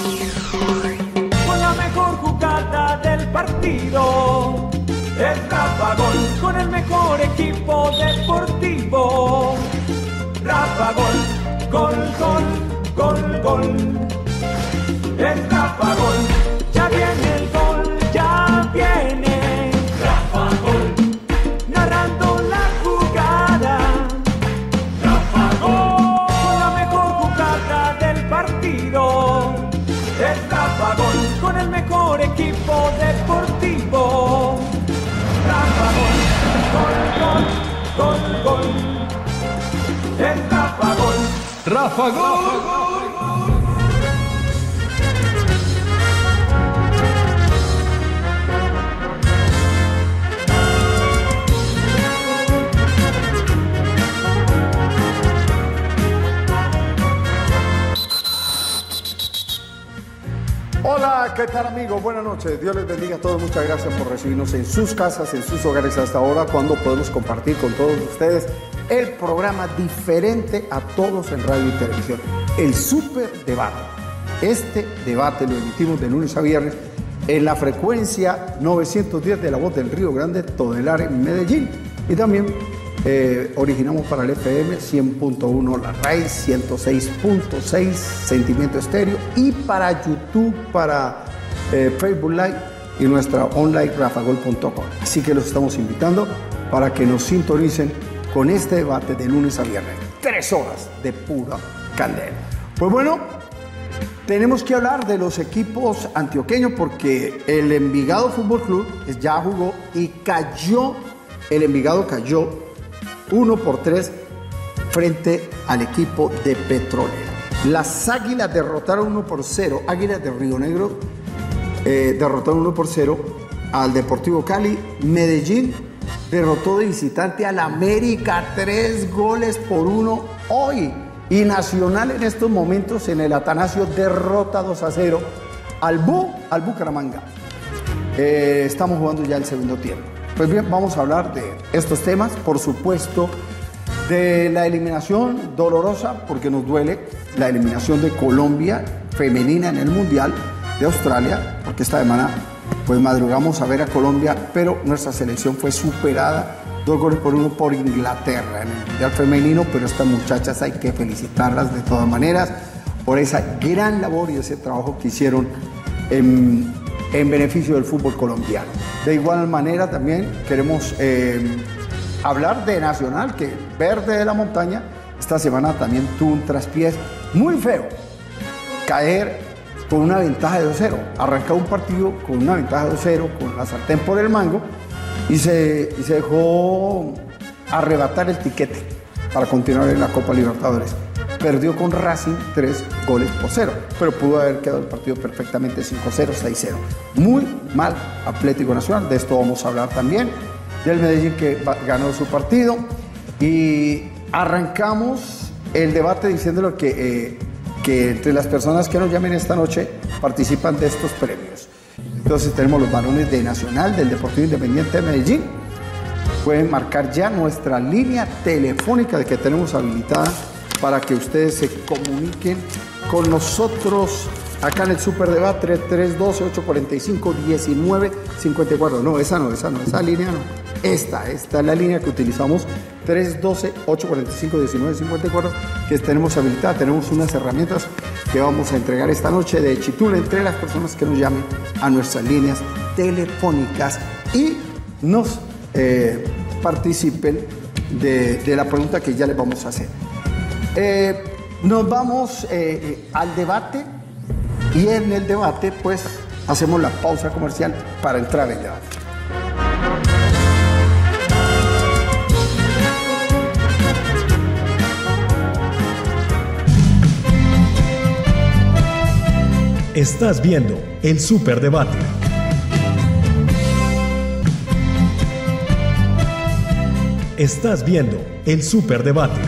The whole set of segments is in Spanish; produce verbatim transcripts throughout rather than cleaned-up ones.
Con la mejor jugada del partido es Rafa Gol. Con el mejor equipo deportivo, Rafa Gol. Gol, gol, gol, gol. Es Rafa Gol. Ya viene el gol, ya viene Rafa Gol. Narrando la jugada, Rafa Gol. Con la mejor jugada del partido es Rafa Gol. Con el mejor equipo deportivo, Rafa Gol. Gol, gol, gol, gol. Es Rafa Gol. Rafa Gol. Rafa Gol. Hola, ¿qué tal amigos? Buenas noches, Dios les bendiga a todos, muchas gracias por recibirnos en sus casas, en sus hogares hasta ahora, cuando podemos compartir con todos ustedes el programa diferente a todos en radio y televisión, el Super Debate. Este debate lo emitimos de lunes a viernes en la frecuencia novecientos diez de La Voz del Río Grande, Todelar en Medellín, y también eh, originamos para el F M cien punto uno La Raíz, ciento seis punto seis Sentimiento Estéreo, y para YouTube, para eh, Facebook Live y nuestra online rafa gol punto com. Así que los estamos invitando para que nos sintonicen con este debate de lunes a viernes, tres horas de pura candela. Pues bueno, tenemos que hablar de los equipos antioqueños porque el Envigado Fútbol Club ya jugó y cayó, el Envigado cayó uno por tres frente al equipo de Petrolera. Las Águilas derrotaron uno por cero. Águilas de Río Negro eh, derrotaron uno por cero al Deportivo Cali. Medellín derrotó de visitante al América tres goles por uno hoy. Y Nacional en estos momentos en el Atanasio derrota dos a cero al, Bu, al Bucaramanga. Eh, estamos jugando ya el segundo tiempo. Pues bien, vamos a hablar de estos temas, por supuesto, de la eliminación dolorosa, porque nos duele la eliminación de Colombia femenina en el Mundial de Australia, porque esta semana pues madrugamos a ver a Colombia, pero nuestra selección fue superada dos goles por uno por Inglaterra en el Mundial femenino, pero estas muchachas hay que felicitarlas de todas maneras por esa gran labor y ese trabajo que hicieron en en beneficio del fútbol colombiano. De igual manera también queremos eh, hablar de Nacional, que verde de la montaña, esta semana también tuvo un traspiés muy feo, caer con una ventaja de dos cero, arrancar un partido con una ventaja de dos cero, con la sartén por el mango, y se, y se dejó arrebatar el tiquete para continuar en la Copa Libertadores. Perdió con Racing tres goles por cero, pero pudo haber quedado el partido perfectamente cinco cero, seis cero. Muy mal Atlético Nacional, de esto vamos a hablar también, del Medellín que ganó su partido. Y arrancamos el debate diciéndole que, eh, que entre las personas que nos llamen esta noche participan de estos premios. Entonces tenemos los varones de Nacional, del Deportivo Independiente de Medellín. Pueden marcar ya nuestra línea telefónica de que tenemos habilitada para que ustedes se comuniquen con nosotros acá en el Superdebate tres uno dos, ocho cuatro cinco, uno nueve cinco cuatro. No, esa no, esa no, esa línea no. Esta, esta es la línea que utilizamos, tres uno dos, ocho cuatro cinco, uno nueve cinco cuatro, que tenemos habilitada. Tenemos unas herramientas que vamos a entregar esta noche de Chitula entre las personas que nos llamen a nuestras líneas telefónicas y nos eh, participen de, de la pregunta que ya les vamos a hacer. Eh, nos vamos eh, al debate y en el debate pues hacemos la pausa comercial para entrar en el debate. Estás viendo el Superdebate. Estás viendo el Superdebate.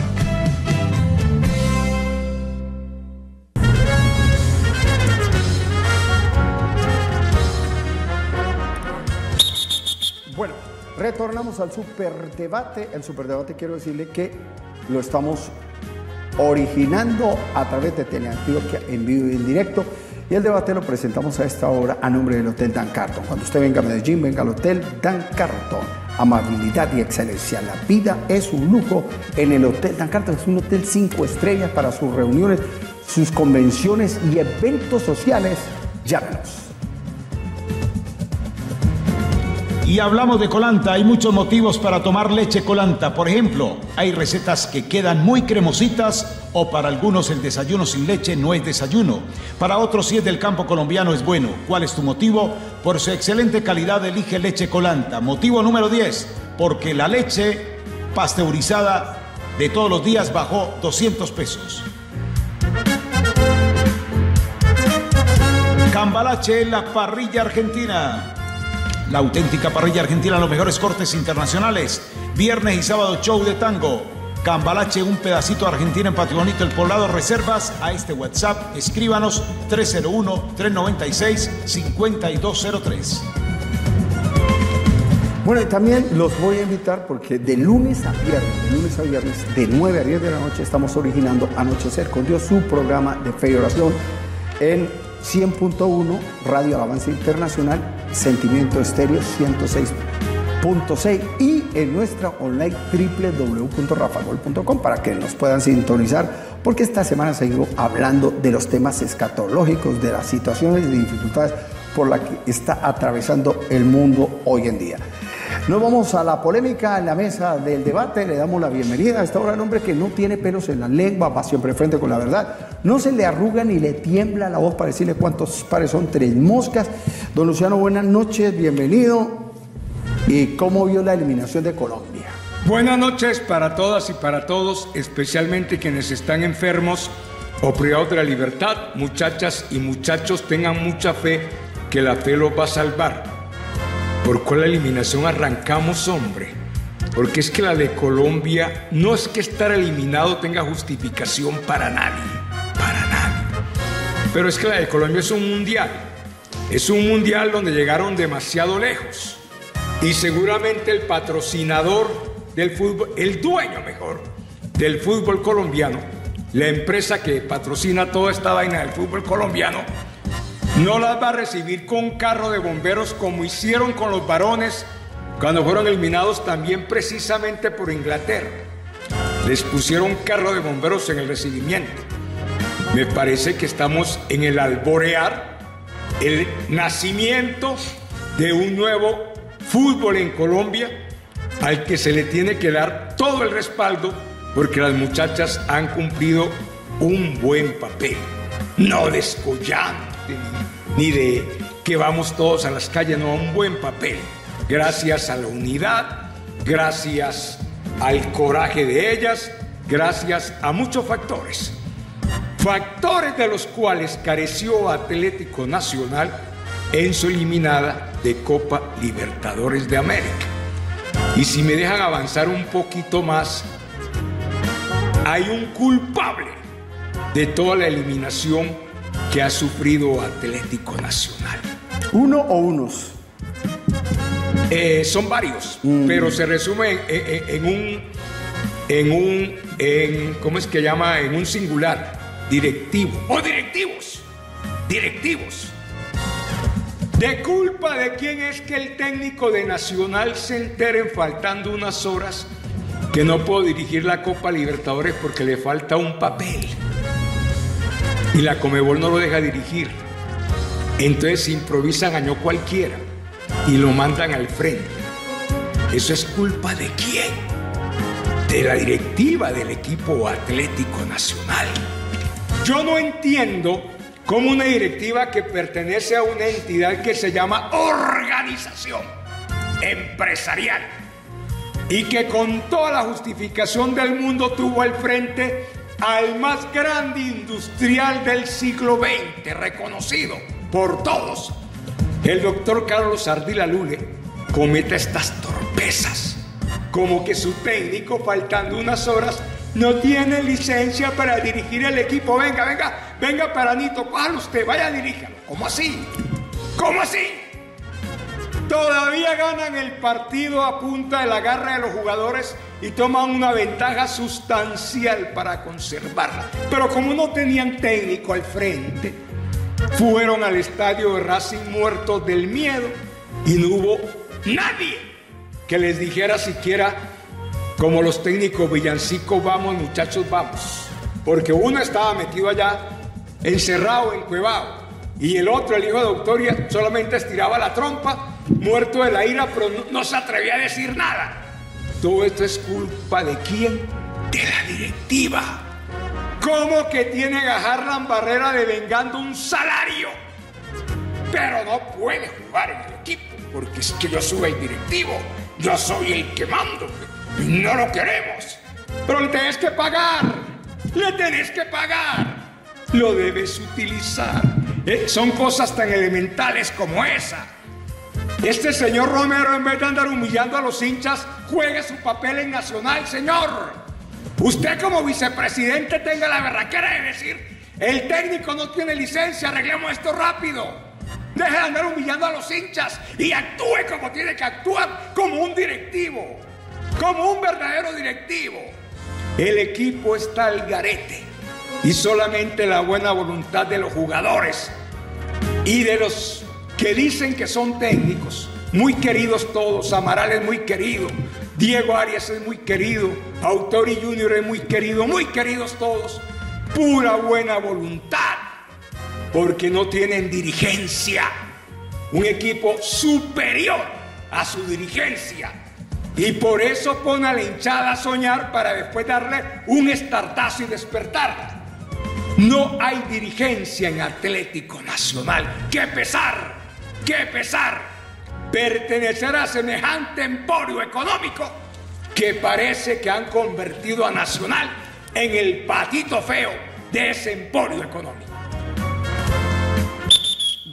Retornamos al Superdebate. El Superdebate quiero decirle que lo estamos originando a través de Teleantioquia en vivo y en directo. Y el debate lo presentamos a esta hora a nombre del Hotel Dann Carlton. Cuando usted venga a Medellín, venga al Hotel Dann Carlton. Amabilidad y excelencia. La vida es un lujo en el Hotel Dann Carlton. Es un hotel cinco estrellas para sus reuniones, sus convenciones y eventos sociales. Llámenos. Y hablamos de Colanta. Hay muchos motivos para tomar leche Colanta. Por ejemplo, hay recetas que quedan muy cremositas, o para algunos el desayuno sin leche no es desayuno. Para otros, si es del campo colombiano, es bueno. ¿Cuál es tu motivo? Por su excelente calidad, elige leche Colanta. Motivo número diez, porque la leche pasteurizada de todos los días bajó doscientos pesos. Cambalache, la parrilla argentina. La auténtica parrilla argentina, los mejores cortes internacionales. Viernes y sábado, show de tango. Cambalache, un pedacito de Argentina en Patio Bonito, El Poblado. Reservas a este WhatsApp. Escríbanos tres cero uno, tres nueve seis, cinco dos cero tres. Bueno, y también los voy a invitar porque de lunes a viernes, de lunes a viernes, de nueve a diez de la noche, estamos originando Anochecer con Dios, su programa de fe y oración en cien punto uno, Radio Alabanza Internacional, Sentimiento Estéreo ciento seis punto seis y en nuestra online doble u doble u doble u punto rafa gol punto com para que nos puedan sintonizar, porque esta semana seguimos hablando de los temas escatológicos, de las situaciones y dificultades por las que está atravesando el mundo hoy en día. Nos vamos a la polémica en la mesa del debate. Le damos la bienvenida a esta hora al hombre que no tiene pelos en la lengua, va siempre frente con la verdad. No se le arruga ni le tiembla la voz para decirle cuántos pares son tres moscas. Don Luciano, buenas noches, bienvenido. ¿Y cómo vio la eliminación de Colombia? Buenas noches para todas y para todos, especialmente quienes están enfermos o privados de la libertad. Muchachas y muchachos, tengan mucha fe, que la fe los va a salvar. ¿Por cuál eliminación arrancamos, hombre? Porque es que la de Colombia, no es que estar eliminado tenga justificación para nadie, para nadie. Pero es que la de Colombia es un mundial, es un mundial donde llegaron demasiado lejos. Y seguramente el patrocinador del fútbol, el dueño mejor, del fútbol colombiano, la empresa que patrocina toda esta vaina del fútbol colombiano, no las va a recibir con carro de bomberos como hicieron con los varones cuando fueron eliminados también precisamente por Inglaterra. Les pusieron carro de bomberos en el recibimiento. Me parece que estamos en el alborear, el nacimiento de un nuevo fútbol en Colombia al que se le tiene que dar todo el respaldo, porque las muchachas han cumplido un buen papel. No descollamos ni de que vamos todos a las calles, no, a un buen papel. Gracias a la unidad, gracias al coraje de ellas, gracias a muchos factores. Factores de los cuales careció Atlético Nacional en su eliminada de Copa Libertadores de América. Y si me dejan avanzar un poquito más, hay un culpable de toda la eliminación que ha sufrido Atlético Nacional. ¿Uno o unos? Eh, son varios, mm. pero se resume en, en, en un, en un, en, ¿cómo es que llama? En un singular, directivo o directivos, directivos. ¿De culpa de quién es que el técnico de Nacional se enteren faltando unas horas que no puedo dirigir la Copa Libertadores porque le falta un papel? Y la Conmebol no lo deja dirigir. Entonces improvisan a no cualquiera y lo mandan al frente. ¿Eso es culpa de quién? De la directiva del equipo Atlético Nacional. Yo no entiendo cómo una directiva que pertenece a una entidad que se llama organización empresarial y que con toda la justificación del mundo tuvo al frente al más grande industrial del siglo veinte, reconocido por todos, el doctor Carlos Ardila Lule, comete estas torpezas, como que su técnico, faltando unas horas, no tiene licencia para dirigir el equipo. Venga, venga, venga, Paranito, cójalo usted, vaya, diríjalo. ¿Cómo así? ¿Cómo así? Todavía ganan el partido a punta de la garra de los jugadores y toman una ventaja sustancial para conservarla. Pero como no tenían técnico al frente, fueron al estadio de Racing muertos del miedo y no hubo nadie que les dijera siquiera, como los técnicos villancicos, vamos muchachos, vamos. Porque uno estaba metido allá, encerrado, encuevado, y el otro, el hijo de Doctoria, solamente estiraba la trompa, muerto de la ira, pero no, no se atrevía a decir nada. Todo esto es culpa ¿de quién? De la directiva. ¿Cómo que tienen a Jarlán Barrera devengando un salario? Pero no puede jugar en el equipo, porque es que yo soy el directivo, yo soy el que mando, no lo queremos. Pero le tenés que pagar, le tenés que pagar, lo debes utilizar. ¿Eh? Son cosas tan elementales como esa. Este señor Romero, en vez de andar humillando a los hinchas, juegue su papel en Nacional, señor. Usted como vicepresidente tenga la berraquera de decir, el técnico no tiene licencia, arreglemos esto rápido. Deje de andar humillando a los hinchas y actúe como tiene que actuar, como un directivo, como un verdadero directivo. El equipo está al garete y solamente la buena voluntad de los jugadores y de los que dicen que son técnicos, muy queridos todos. Amaral es muy querido, Diego Arias es muy querido, Autori Junior es muy querido, muy queridos todos. Pura buena voluntad, porque no tienen dirigencia, un equipo superior a su dirigencia. Y por eso pone a la hinchada a soñar para después darle un estartazo y despertarla. No hay dirigencia en Atlético Nacional. ¡Qué pesar! ¡Qué pesar! Pertenecer a semejante emporio económico que parece que han convertido a Nacional en el patito feo de ese emporio económico.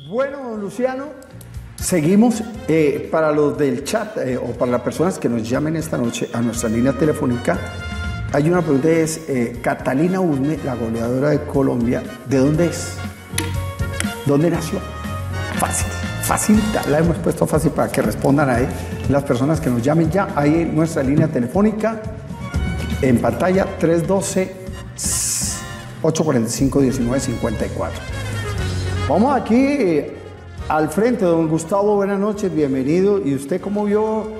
Bueno, don Luciano, seguimos eh, para los del chat eh, o para las personas que nos llamen esta noche a nuestra línea telefónica. Hay una pregunta, es eh, Catalina Usme, la goleadora de Colombia, ¿de dónde es? ¿Dónde nació? Fácil. Fácil, la hemos puesto fácil para que respondan ahí las personas que nos llamen ya. Ahí en nuestra línea telefónica, en pantalla, tres uno dos, ocho cuatro cinco, uno nueve cinco cuatro. Vamos aquí eh, al frente, don Gustavo, buenas noches, bienvenido. ¿Y usted cómo vio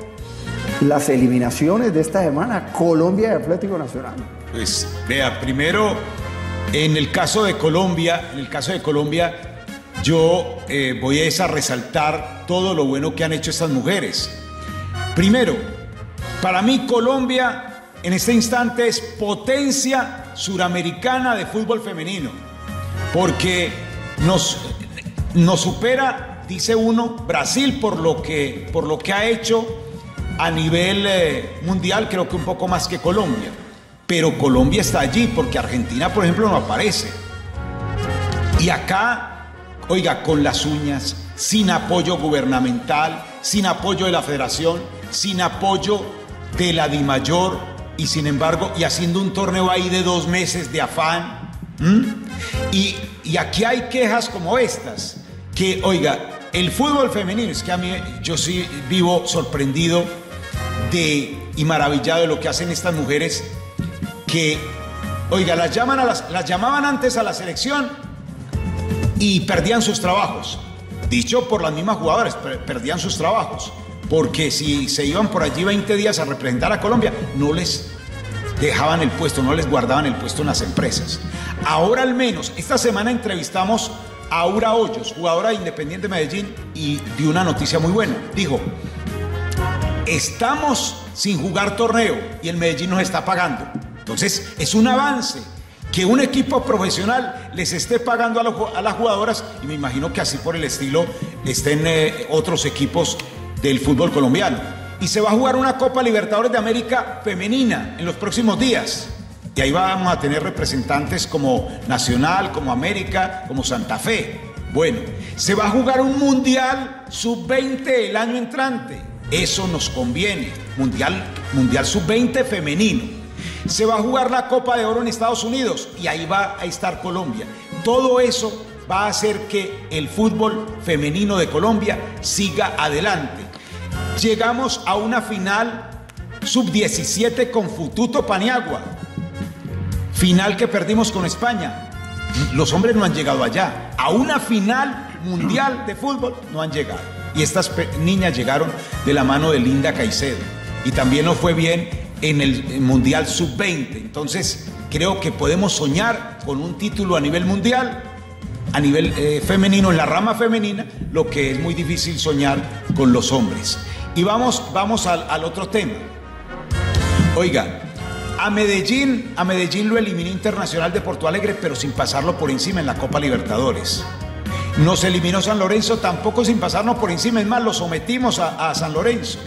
las eliminaciones de esta semana, Colombia y Atlético Nacional? Pues, vea, primero, en el caso de Colombia, en el caso de Colombia... Yo eh, voy a resaltar todo lo bueno que han hecho estas mujeres. Primero, para mí Colombia en este instante es potencia suramericana de fútbol femenino, porque nos, nos supera, dice uno, Brasil por lo que, por lo que ha hecho a nivel eh, mundial, creo que un poco más que Colombia. Pero Colombia está allí porque Argentina, por ejemplo, no aparece. Y acá... Oiga, con las uñas, sin apoyo gubernamental, sin apoyo de la federación, sin apoyo de la Dimayor, y sin embargo, y haciendo un torneo ahí de dos meses de afán. ¿Mm? Y, y aquí hay quejas como estas, que, oiga, el fútbol femenino, es que a mí, yo sí vivo sorprendido de, y maravillado de lo que hacen estas mujeres, que, oiga, las, llaman a las, las llamaban antes a la selección, y perdían sus trabajos, dicho por las mismas jugadoras, perdían sus trabajos, porque si se iban por allí veinte días a representar a Colombia, no les dejaban el puesto, no les guardaban el puesto en las empresas. Ahora al menos, esta semana entrevistamos a Aura Hoyos, jugadora de Independiente Medellín, y dio una noticia muy buena. Dijo, estamos sin jugar torneo y el Medellín nos está pagando. Entonces, es un avance. Que un equipo profesional les esté pagando a, lo, a las jugadoras, y me imagino que así por el estilo estén eh, otros equipos del fútbol colombiano. Y se va a jugar una Copa Libertadores de América femenina en los próximos días. Y ahí vamos a tener representantes como Nacional, como América, como Santa Fe. Bueno, se va a jugar un Mundial sub veinte el año entrante. Eso nos conviene, Mundial, mundial sub veinte femenino. Se va a jugar la Copa de Oro en Estados Unidos y ahí va a estar Colombia. Todo eso va a hacer que el fútbol femenino de Colombia siga adelante. Llegamos a una final sub diecisiete con Fututo Paniagua. Final que perdimos con España. Los hombres no han llegado allá. A una final mundial de fútbol no han llegado. Y estas niñas llegaron de la mano de Linda Caicedo. Y también nos fue bien en el Mundial sub veinte. Entonces, creo que podemos soñar con un título a nivel mundial, a nivel eh, femenino, en la rama femenina, lo que es muy difícil soñar con los hombres. Y vamos, vamos al, al otro tema. Oiga, a Medellín, a Medellín lo eliminó Internacional de Porto Alegre, pero sin pasarlo por encima en la Copa Libertadores. Nos eliminó San Lorenzo, tampoco sin pasarnos por encima, es más, lo sometimos a, a San Lorenzo.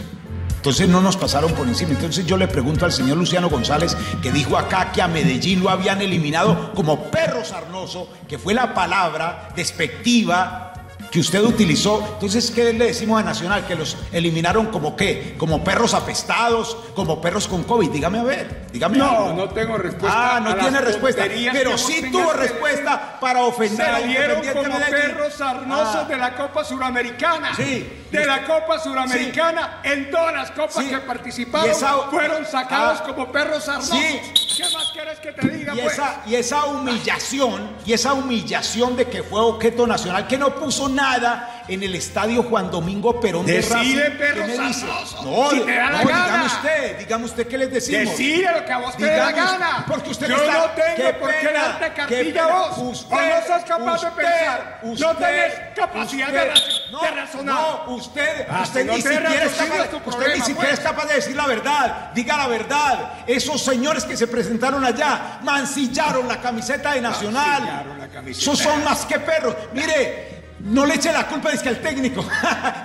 Entonces no nos pasaron por encima. Entonces yo le pregunto al señor Luciano González, que dijo acá que a Medellín lo habían eliminado como perro sarnoso, que fue la palabra despectiva que usted utilizó. Entonces, ¿qué le decimos a Nacional? ¿Que los eliminaron como qué? ¿Como perros apestados? ¿Como perros con COVID? Dígame a ver, dígame. No, algo. No tengo respuesta. Ah, no tiene respuesta, pero sí tuvo respuesta para ofender a Independiente Medellín. Salieron como perros sarnosos ah. de la Copa Suramericana. Sí. De la Copa Suramericana, sí. En todas las copas sí. que participaron, esa... fueron sacados ah. como perros sarnosos. Sí. ¿Qué más quieres que te diga, y pues? Esa, y esa humillación, y esa humillación de que fue objeto Nacional, que no puso nada en el estadio Juan Domingo Perón de Racing. Decide, perros sarnosos, no, si te da la no, gana. Dígame usted, dígame usted qué les decimos. Decide lo que a vos te dé la gana. Porque usted Yo está... no tengo qué por qué darte cartilla a vos. Usted, vos no sos capaz usted, de pensar. Usted, no tenés capacidad usted, de, ra no, de razonar. No, usted, ah, usted, no ni siquiera es capaz, usted problema, ni siquiera pues. es capaz de decir la verdad. Diga la verdad. Esos señores que se presentaron allá mancillaron la camiseta de Nacional. La camiseta. Esos son más que perros. Mire. No le eche la culpa, es que al técnico,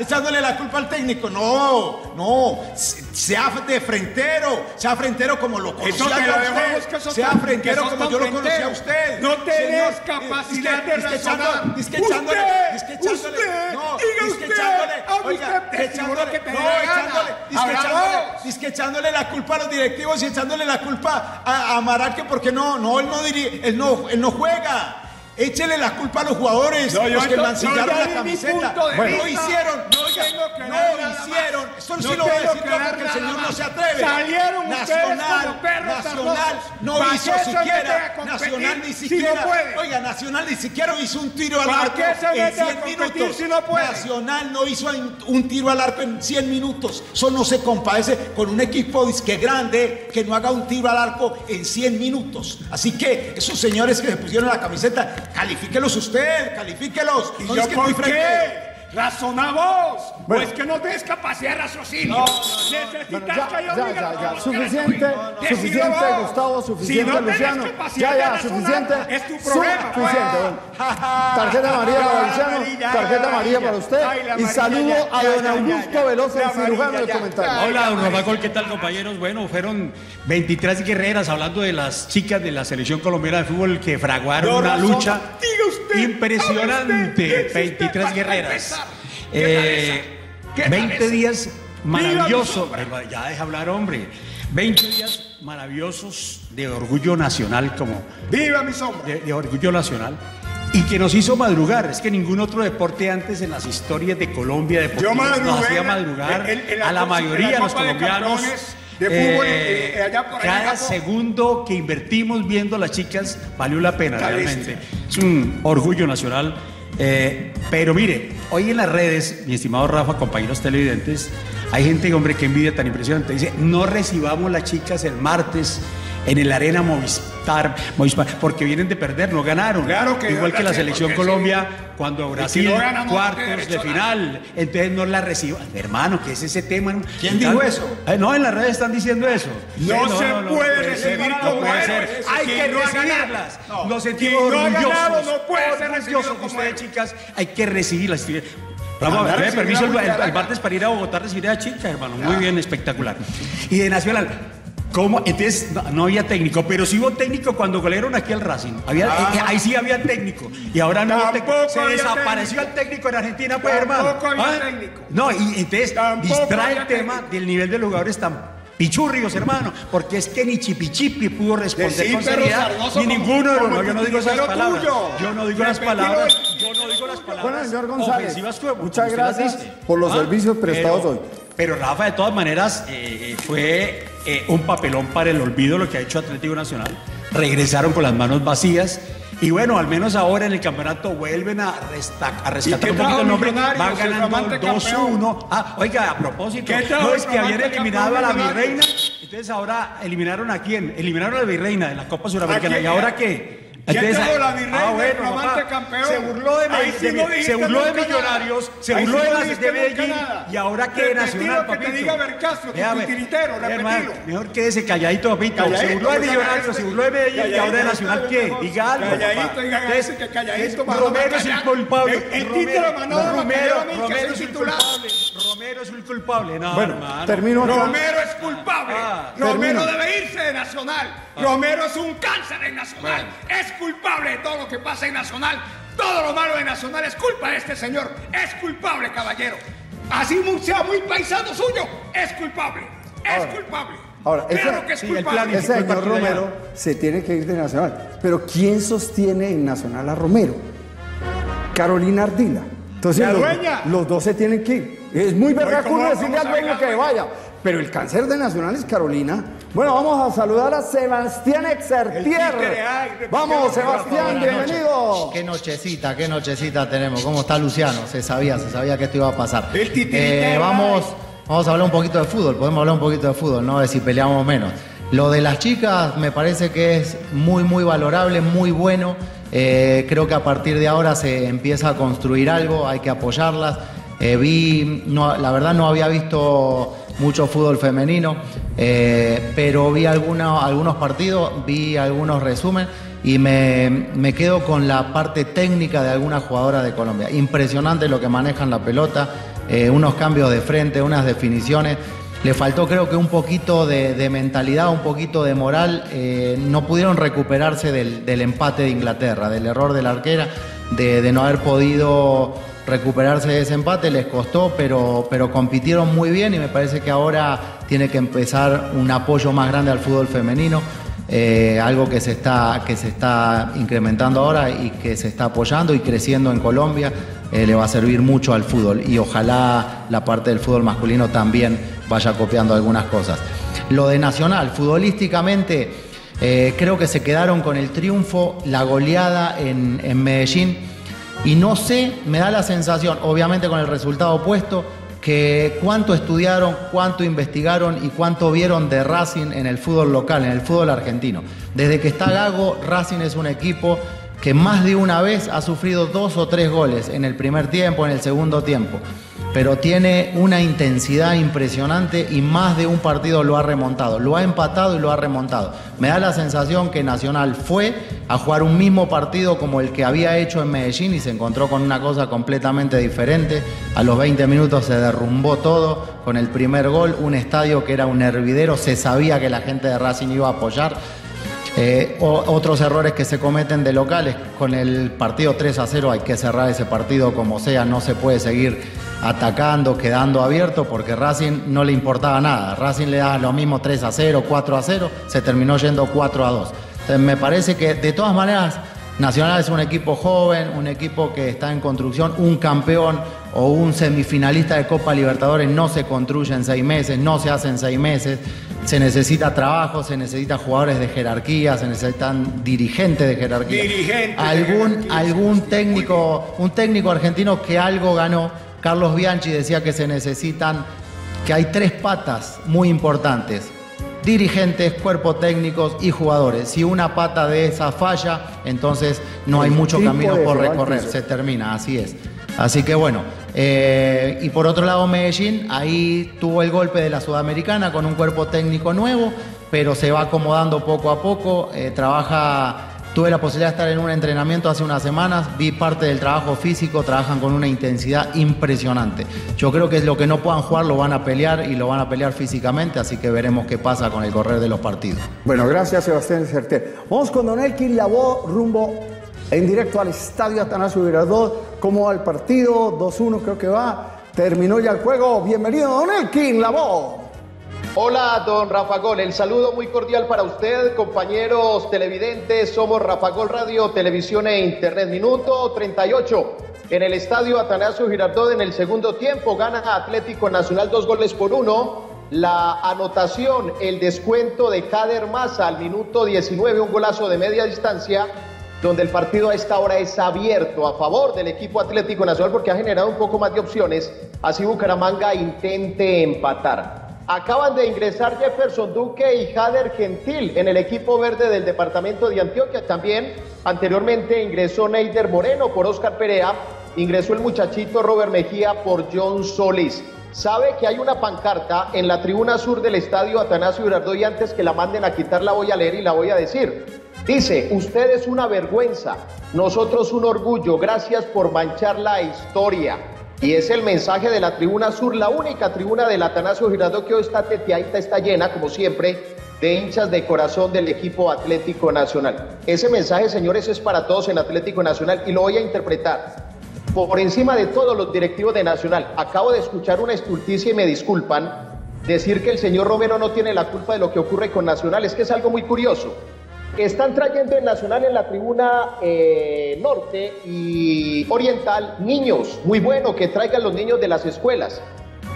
echándole la culpa al técnico, no, no, sea de frentero, sea frentero como lo conocía a usted, sea frentero como yo lo conocía a usted. No tenés capacidad de razonar. Dice que echándole, dice que echándole, no, dice que echándole, oiga, echándole, no, echándole, dice que echándole la culpa a los directivos y echándole la culpa a Amaral, que porque no, no, él no diría, él no, él no juega. Échele la culpa a los jugadores, no, los que mancillaron no, la camiseta. Bueno, no hicieron, no, no hicieron. Eso no sí lo voy a decir porque el señor no se atreve. Salieron Nacional, como perros Nacional no hizo siquiera, Nacional ni siquiera, si no oiga, Nacional ni siquiera hizo un tiro al arco en cien minutos. Si no Nacional no hizo un tiro al arco en cien minutos. Eso no se compadece con un equipo que grande que no haga un tiro al arco en cien minutos. Así que esos señores que se pusieron la camiseta, califíquelos usted, califíquelos. ¿Y no yo es que por qué? Frente. Razonamos. Bueno. Pues que no tenés capacidad de raciocinio. No, no, no. Necesitas ya, que yo ya, diga. Ya, ya. Suficiente, no, suficiente, no. Gustavo, suficiente, si no Luciano. Ya, ya, razonar, suficiente. Es tu problema. Suficiente. Ah. Tarjeta amarilla para Luciano, tarjeta amarilla para usted. Ay, y saludo ya, a don ya, Augusto ya, ya, Veloz, el cirujano, en los comentarios. Hola, don Rafa Gol, ¿qué tal, compañeros? Bueno, fueron veintitrés guerreras hablando de las chicas de la selección colombiana de fútbol que fraguaron no, una razón. lucha. Impresionante, veintitrés guerreras, eh, veinte días maravillosos, ya deja hablar hombre, veinte días maravillosos de orgullo nacional, como viva mis hombres, de, de orgullo nacional, y que nos hizo madrugar. Es que ningún otro deporte antes en las historias de Colombia deportiva madrugué, nos hacía madrugar el, el, el, a la mayoría de los colombianos. De De fútbol, eh, eh, allá por cada allá segundo que invertimos viendo a las chicas valió la pena, realmente. Es un orgullo nacional. Eh, pero mire, hoy en las redes, mi estimado Rafa, compañeros televidentes, hay gente, hombre, que envidia tan impresionante. Dice, no recibamos las chicas el martes en el Arena Movistar, Movistar porque vienen de perder, no ganaron. Claro que Igual que la selección Colombia, sí. cuando Brasil, si no cuartos de final, entonces no la reciban. Hermano, ¿qué es ese tema? ¿Quién dijo eso? Eh, no, en las redes están diciendo eso. No, no, no se no, no, puede recibir no como héroes. Eso. Hay que no recibirlas. No. Nos sentimos no orgullosos. Ganado, no puede ser orgullosos como ustedes, chicas. Hay que recibirlas. Bravo, me recibir permiso el, el, el martes para ir a Bogotá a recibir a la chica, hermano. Muy ah. bien, espectacular. Y de Nacional... ¿Cómo? Entonces no, no había técnico, pero sí hubo técnico cuando golearon aquí al Racing. Había, ah, eh, ahí sí había técnico. Y ahora no hubo técnico. Se desapareció técnico. el técnico en Argentina, pues hermano. Había ¿Ah? técnico. No, y entonces tampoco distrae el tema técnico. del nivel de los jugadores tan pichurrios, hermano. Porque es que ni Chipichipi pudo responder Decí, con seriedad. Ni ninguno de los. No, yo no digo esas palabras. Yo no digo las palabras. Yo no digo las palabras. Bueno, señor González, muchas gracias por los servicios prestados hoy. Pero Rafa, de todas maneras, eh, fue eh, un papelón para el olvido lo que ha hecho Atlético Nacional. Regresaron con las manos vacías Y bueno, al menos ahora en el campeonato vuelven a, a rescatar un poquito el nombre. Van ganando dos uno. Ah, oiga, a propósito, no es que habían eliminado a la Virreina. Entonces ahora eliminaron a quién? Eliminaron a la Virreina de la Copa Suramericana. ¿Y ahora qué? Entonces, la Virreina, ah, bueno, papá, se burló de, Medellín, sí no se burló de Millonarios, se ahí burló sí no de, de Medellín y ahora qué Nacional, papito. Que te diga Bercacio, que es titiritero, repetilo. Mejor quédese calladito, papito. Calladito, se burló de Millonarios, se burló de Medellín y ahora de Nacional, ¿qué? Diga algo, calladito, diga que calladito. Romero es el culpable. El título manado Romero, Romero es el culpable. Romero es el culpable, no, bueno, termino. Romero es culpable. Romero debe irse de Nacional. Romero es un cáncer en Nacional. Es culpable de todo lo que pasa en Nacional, todo lo malo de Nacional es culpa de este señor, es culpable, caballero. Así sea muy paisano suyo, es culpable, es ahora, culpable. Ahora, claro esa, que es sí, culpable. Ese señor Romero se tiene que ir de Nacional, pero ¿quién sostiene en Nacional a Romero? Carolina Ardila. Entonces los, los dos se tienen que ir. Es muy verracuno decirle al dueño que vaya, pero el cáncer de Nacional es Carolina. Bueno, vamos a saludar a Sebastián Certé. Vamos, Sebastián, bienvenido. Qué nochecita, qué nochecita tenemos. ¿Cómo está Luciano? Se sabía, se sabía que esto iba a pasar. Eh, vamos, vamos a hablar un poquito de fútbol. Podemos hablar un poquito de fútbol, ¿no? De si peleamos menos. Lo de las chicas me parece que es muy, muy valorable, muy bueno. Eh, creo que a partir de ahora se empieza a construir algo, hay que apoyarlas. Eh, vi, no, la verdad no había visto mucho fútbol femenino, eh, pero vi alguna, algunos partidos, vi algunos resúmenes y me, me quedo con la parte técnica de algunas jugadoras de Colombia. Impresionante lo que manejan la pelota, eh, unos cambios de frente, unas definiciones. Le faltó creo que un poquito de, de mentalidad, un poquito de moral. Eh, no pudieron recuperarse del, del empate de Inglaterra, del error de la arquera, de, de no haber podido recuperarse de ese empate. Les costó, pero, pero compitieron muy bien y me parece que ahora tiene que empezar un apoyo más grande al fútbol femenino. Eh, algo que se, está, que se está incrementando ahora y que se está apoyando y creciendo en Colombia, eh, le va a servir mucho al fútbol y ojalá la parte del fútbol masculino también vaya copiando algunas cosas. Lo de Nacional, futbolísticamente, eh, creo que se quedaron con el triunfo, la goleada en, en Medellín y no sé, me da la sensación, obviamente con el resultado opuesto, que cuánto estudiaron, cuánto investigaron y cuánto vieron de Racing en el fútbol local, en el fútbol argentino. Desde que está Gago, Racing es un equipo que más de una vez ha sufrido dos o tres goles en el primer tiempo, en el segundo tiempo, pero tiene una intensidad impresionante y más de un partido lo ha remontado, lo ha empatado y lo ha remontado. Me da la sensación que Nacional fue a jugar un mismo partido como el que había hecho en Medellín y se encontró con una cosa completamente diferente. A los veinte minutos se derrumbó todo con el primer gol, un estadio que era un hervidero, se sabía que la gente de Racing iba a apoyar. Eh, o, otros errores que se cometen de locales, con el partido tres a cero hay que cerrar ese partido como sea, no se puede seguir atacando, quedando abierto, porque Racing no le importaba nada, Racing le daba lo mismo tres a cero, cuatro a cero, se terminó yendo cuatro a dos. Entonces me parece que de todas maneras Nacional es un equipo joven, un equipo que está en construcción, un campeón o un semifinalista de Copa Libertadores no se construye en seis meses, no se hace en seis meses, se necesita trabajo, se necesita jugadores de jerarquía, se necesitan dirigentes de jerarquía. Dirigente algún, de jerarquía, algún técnico, un técnico argentino que algo ganó. Carlos Bianchi decía que se necesitan, que hay tres patas muy importantes. Dirigentes, cuerpo técnicos y jugadores. Si una pata de esa falla, entonces no hay mucho camino por recorrer, se termina, así es. Así que bueno, eh, y por otro lado Medellín, ahí tuvo el golpe de la Sudamericana con un cuerpo técnico nuevo, pero se va acomodando poco a poco, eh, trabaja. Tuve la posibilidad de estar en un entrenamiento hace unas semanas, vi parte del trabajo físico, trabajan con una intensidad impresionante. Yo creo que lo que no puedan jugar lo van a pelear y lo van a pelear físicamente, así que veremos qué pasa con el correr de los partidos. Bueno, gracias Sebastián Certé. Vamos con don Elkin Lavó, rumbo en directo al estadio Atanasio Girardot. ¿Cómo va el partido? dos uno creo que va. Terminó ya el juego. Bienvenido don Elkin Lavó. Hola, don Rafa Gol. El saludo muy cordial para usted, compañeros televidentes. Somos Rafa Gol Radio, Televisión e Internet. Minuto treinta y ocho. En el estadio Atanasio Girardot, en el segundo tiempo, gana Atlético Nacional dos goles por uno. La anotación, el descuento de Kader Massa al minuto diecinueve, un golazo de media distancia. donde el partido a esta hora es abierto a favor del equipo Atlético Nacional porque ha generado un poco más de opciones, así Bucaramanga intente empatar. Acaban de ingresar Jefferson Duque y Jader Gentil en el equipo verde del departamento de Antioquia. También anteriormente ingresó Neider Moreno por Oscar Perea, ingresó el muchachito Robert Mejía por John Solís. Sabe que hay una pancarta en la tribuna sur del estadio Atanasio Girardot y antes que la manden a quitar la voy a leer y la voy a decir. Dice, usted es una vergüenza, nosotros un orgullo, gracias por manchar la historia. Y es el mensaje de la tribuna sur, la única tribuna del Atanasio Girardot que hoy está teteadita, está llena como siempre de hinchas de corazón del equipo Atlético Nacional. Ese mensaje, señores, es para todos en Atlético Nacional y lo voy a interpretar por encima de todos los directivos de Nacional. Acabo de escuchar una estulticia y me disculpan decir que el señor Romero no tiene la culpa de lo que ocurre con Nacional. Es que es algo muy curioso. Están trayendo en Nacional en la tribuna eh, norte y oriental niños. Muy bueno que traigan los niños de las escuelas.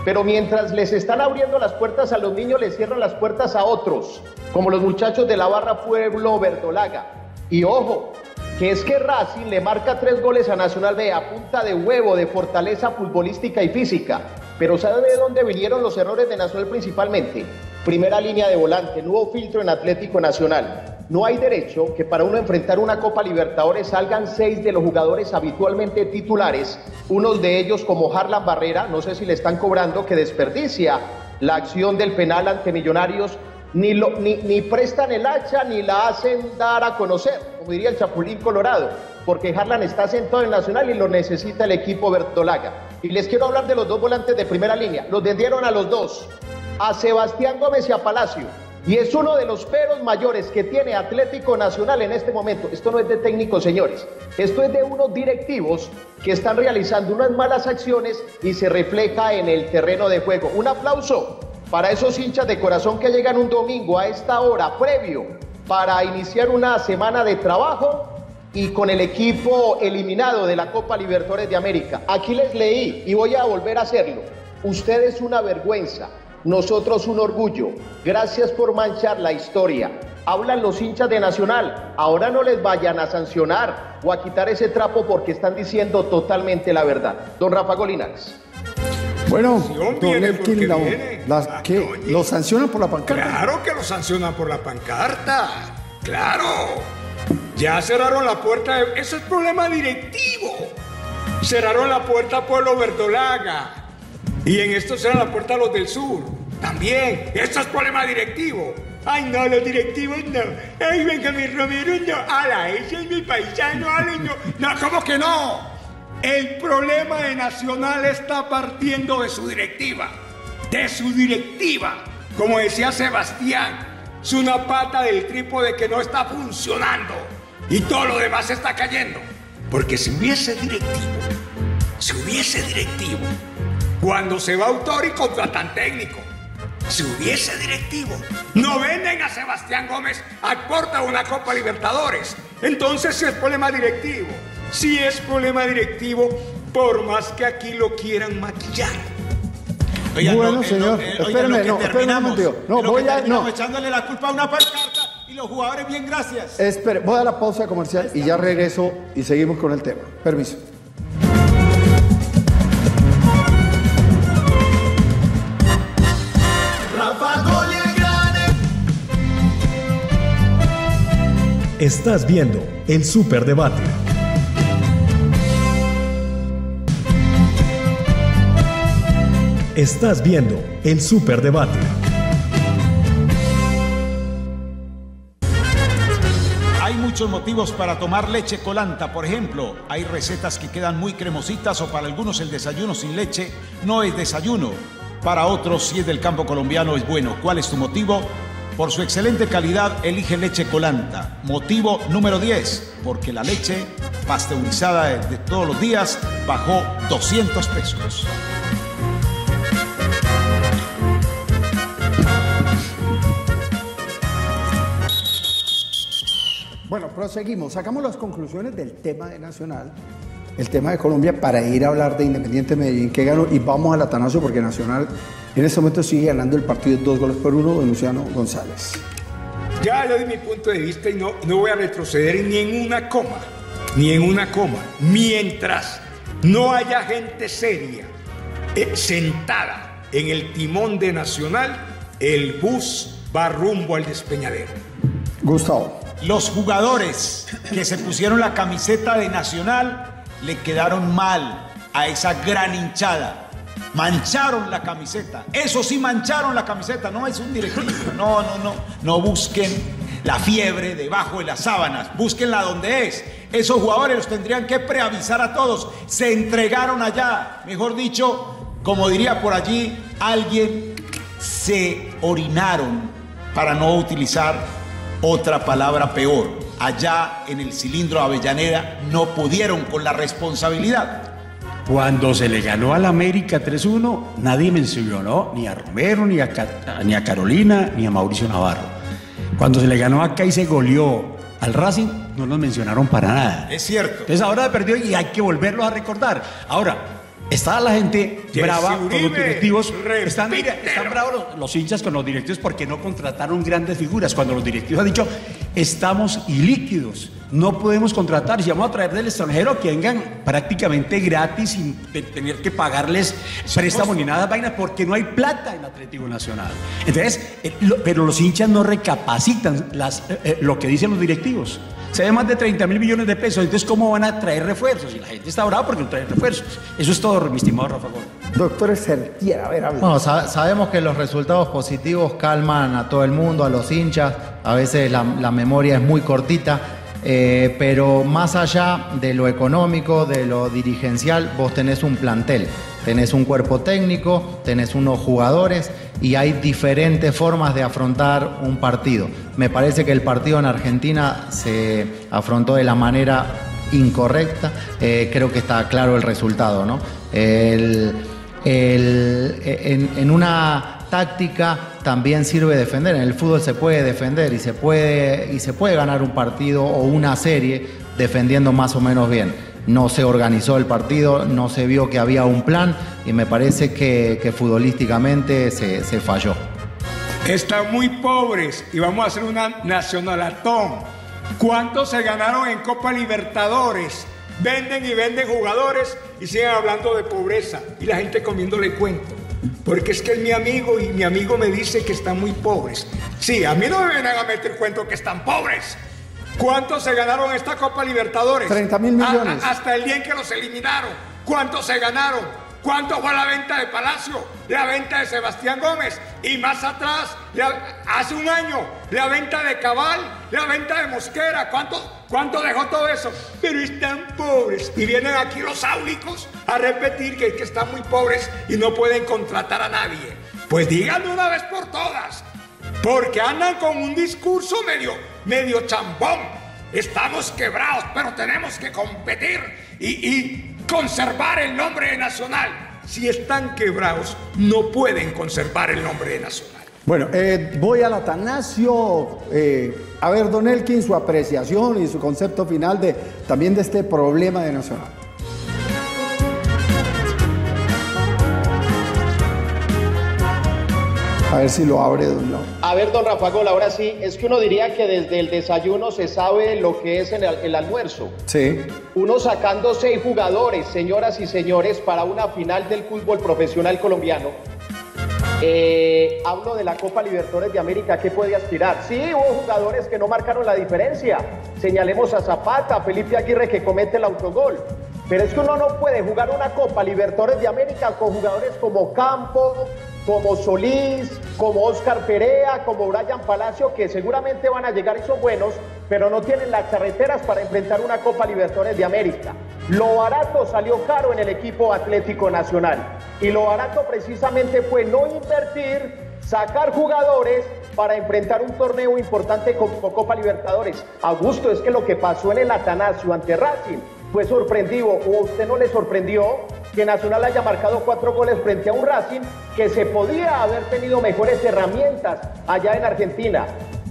Pero mientras les están abriendo las puertas a los niños, les cierran las puertas a otros, como los muchachos de la barra Pueblo Verdolaga. Y ojo, que es que Racing le marca tres goles a Nacional B a punta de huevo, de fortaleza futbolística y física. Pero ¿sabe de dónde vinieron los errores de Nacional principalmente? Primera línea de volante, no hubo filtro en Atlético Nacional. No hay derecho que para uno enfrentar una Copa Libertadores salgan seis de los jugadores habitualmente titulares, unos de ellos como Jarlán Barrera, no sé si le están cobrando, que desperdicia la acción del penal ante Millonarios. Ni, lo, ni, ni prestan el hacha ni la hacen dar a conocer, como diría el Chapulín Colorado, porque Jarlán está sentado en Nacional y lo necesita el equipo verdolaga. Y les quiero hablar de los dos volantes de primera línea. Los vendieron a los dos, a Sebastián Gómez y a Palacio, y es uno de los peros mayores que tiene Atlético Nacional en este momento. Esto no es de técnicos, señores, esto es de unos directivos que están realizando unas malas acciones y se refleja en el terreno de juego. Un aplauso para esos hinchas de corazón que llegan un domingo a esta hora previo para iniciar una semana de trabajo y con el equipo eliminado de la Copa Libertadores de América. Aquí les leí y voy a volver a hacerlo. Usted es una vergüenza, nosotros un orgullo. Gracias por manchar la historia. Hablan los hinchas de Nacional. Ahora no les vayan a sancionar o a quitar ese trapo porque están diciendo totalmente la verdad. Don Rafa Golinares. Bueno, don Elkin Lavó, la, ¿lo sancionan por la pancarta? Claro que lo sancionan por la pancarta, claro. Ya cerraron la puerta, de, eso es problema directivo. Cerraron la puerta a Pueblo Verdolaga y en esto cerraron la puerta a los del sur, también. Eso es problema directivo. Ay, no, los directivos no. Ay, Benjamín Romero no. Ala, ese es mi paisano, ala, no. No, ¿cómo que no? El problema de Nacional está partiendo de su directiva, de su directiva. Como decía Sebastián, es una pata del trípode que no está funcionando y todo lo demás está cayendo. Porque si hubiese directivo, si hubiese directivo, cuando se va autor y contratan técnico, si hubiese directivo, no venden a Sebastián Gómez a puerta de una Copa Libertadores. Entonces es problema directivo. Si es problema directivo, por más que aquí lo quieran maquillar. Oiga, bueno, no, señor, eh, no, eh, espérame, oiga, no, espérame un momento. No, voy a... No, echándole la culpa a una pancarta y los jugadores bien, gracias. Espera, voy a la pausa comercial y ya regreso y seguimos con el tema. Permiso. Rafa Gol el Grande. Estás viendo el Superdebate. Estás viendo el Superdebate. Hay muchos motivos para tomar leche Colanta. Por ejemplo, hay recetas que quedan muy cremositas o para algunos el desayuno sin leche no es desayuno. Para otros, si es del campo colombiano, es bueno. ¿Cuál es tu motivo? Por su excelente calidad, elige leche Colanta. Motivo número diez, porque la leche pasteurizada de todos los días bajó doscientos pesos. Bueno, proseguimos, sacamos las conclusiones del tema de Nacional, el tema de Colombia, para ir a hablar de Independiente Medellín, que ganó, y vamos al Atanasio, porque Nacional en este momento sigue ganando el partido dos goles por uno, de Luciano González. Ya yo di mi punto de vista y no, no voy a retroceder ni en una coma, ni en una coma. Mientras no haya gente seria eh, sentada en el timón de Nacional, el bus va rumbo al despeñadero. Gustavo. Los jugadores que se pusieron la camiseta de Nacional le quedaron mal a esa gran hinchada. Mancharon la camiseta. Eso sí, mancharon la camiseta. No es un directivo. No, no, no. No busquen la fiebre debajo de las sábanas. Búsquenla donde es. Esos jugadores los tendrían que preavisar a todos. Se entregaron allá. Mejor dicho, como diría por allí, alguien se orinaron, para no utilizar otra palabra peor. Allá en el cilindro de Avellaneda no pudieron con la responsabilidad. Cuando se le ganó al América tres uno, nadie mencionó ni a Romero, ni a, Car ni a Carolina, ni a Mauricio Navarro. Cuando se le ganó acá y se goleó al Racing, no nos mencionaron para nada. Es cierto. Entonces ahora perdió y hay que volverlos a recordar. Ahora, está la gente Jesse brava Uribe, con los directivos. Están, están bravos los, los hinchas con los directivos porque no contrataron grandes figuras. Cuando los directivos han dicho, estamos ilíquidos. No podemos contratar, si vamos a traer del extranjero, que vengan prácticamente gratis sin tener que pagarles préstamos ni nada, vaina, porque no hay plata en Atlético Nacional. Entonces, eh, lo, pero los hinchas no recapacitan las, eh, eh, lo que dicen los directivos. Se ve más de treinta mil millones de pesos, entonces ¿cómo van a traer refuerzos? Y la gente está brava porque no traen refuerzos. Eso es todo, mi estimado Rafa Gol. Doctor Certé, a ver, a ver. Bueno, sab sabemos que los resultados positivos calman a todo el mundo, a los hinchas. A veces la, la memoria es muy cortita. Eh, pero más allá de lo económico, de lo dirigencial, vos tenés un plantel, tenés un cuerpo técnico, tenés unos jugadores y hay diferentes formas de afrontar un partido. Me parece que el partido en Argentina se afrontó de la manera incorrecta. Eh, creo que está claro el resultado, ¿no? El, el, en, en una táctica también sirve defender. En el fútbol se puede defender y se puede, y se puede ganar un partido o una serie defendiendo más o menos bien. No se organizó el partido, no se vio que había un plan y me parece que, que futbolísticamente se, se falló. Están muy pobres y vamos a hacer una nacionalatón. ¿Cuántos se ganaron en Copa Libertadores? Venden y venden jugadores y siguen hablando de pobreza y la gente comiéndole cuento. Porque es que es mi amigo y mi amigo me dice que están muy pobres. Sí, a mí no me vengan a meter cuento que están pobres. ¿Cuántos se ganaron esta Copa Libertadores? treinta mil millones. A, a, hasta el día en que los eliminaron. ¿Cuántos se ganaron? ¿Cuánto fue la venta de Palacio? La venta de Sebastián Gómez. Y más atrás, la, hace un año, la venta de Cabal, la venta de Mosquera. ¿Cuánto, cuánto dejó todo eso? Pero están pobres. Y vienen aquí los áulicos a repetir que, que están muy pobres y no pueden contratar a nadie. Pues díganlo una vez por todas. Porque andan con un discurso medio, medio chambón. Estamos quebrados, pero tenemos que competir y... y conservar el nombre de Nacional. Si están quebrados, no pueden conservar el nombre de Nacional. Bueno, eh, voy al Atanasio. Eh, a ver, don Elkin, su apreciación y su concepto final de, también de este problema de Nacional. A ver si lo abre, don Laura. A ver, don Rafa Gol, ahora sí, es que uno diría que desde el desayuno se sabe lo que es el, el almuerzo. Sí. Uno sacando seis jugadores, señoras y señores, para una final del fútbol profesional colombiano. Eh, hablo de la Copa Libertadores de América, ¿qué puede aspirar? Sí, hubo jugadores que no marcaron la diferencia. Señalemos a Zapata, a Felipe Aguirre que comete el autogol. Pero es que uno no puede jugar una Copa Libertadores de América con jugadores como Campo, como Solís, como Oscar Perea, como Brian Palacio, que seguramente van a llegar y son buenos, pero no tienen las carreteras para enfrentar una Copa Libertadores de América. Lo barato salió caro en el equipo Atlético Nacional. Y lo barato precisamente fue no invertir, sacar jugadores para enfrentar un torneo importante como Copa Libertadores. Augusto, es que lo que pasó en el Atanasio ante Racing fue sorprendido, o a usted no le sorprendió que Nacional haya marcado cuatro goles frente a un Racing que se podía haber tenido mejores herramientas allá en Argentina.